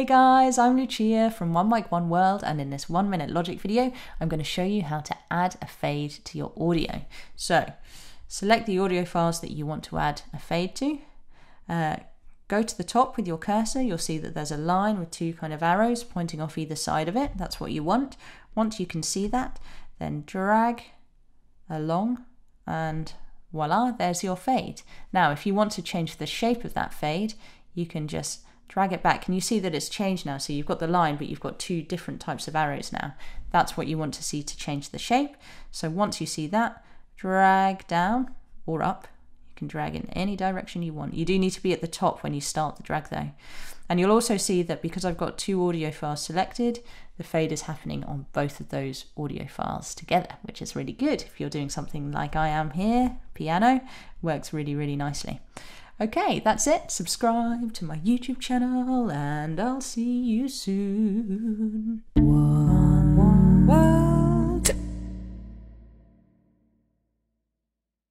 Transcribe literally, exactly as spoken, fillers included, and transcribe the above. Hey guys, I'm Lucia from One Mic One World, and in this one minute logic video, I'm going to show you how to add a fade to your audio. So, select the audio files that you want to add a fade to. Uh, go to the top with your cursor, you'll see that there's a line with two kind of arrows pointing off either side of it. That's what you want. Once you can see that, then drag along and voila, there's your fade. Now, if you want to change the shape of that fade, you can just drag it back. Can you see that it's changed now? So you've got the line, but you've got two different types of arrows now. That's what you want to see to change the shape. So once you see that, drag down or up. You can drag in any direction you want. You do need to be at the top when you start the drag though. And you'll also see that because I've got two audio files selected, the fade is happening on both of those audio files together, which is really good. If you're doing something like I am here, piano, works really, really nicely. Okay, that's it. Subscribe to my YouTube channel and I'll see you soon. Whoa.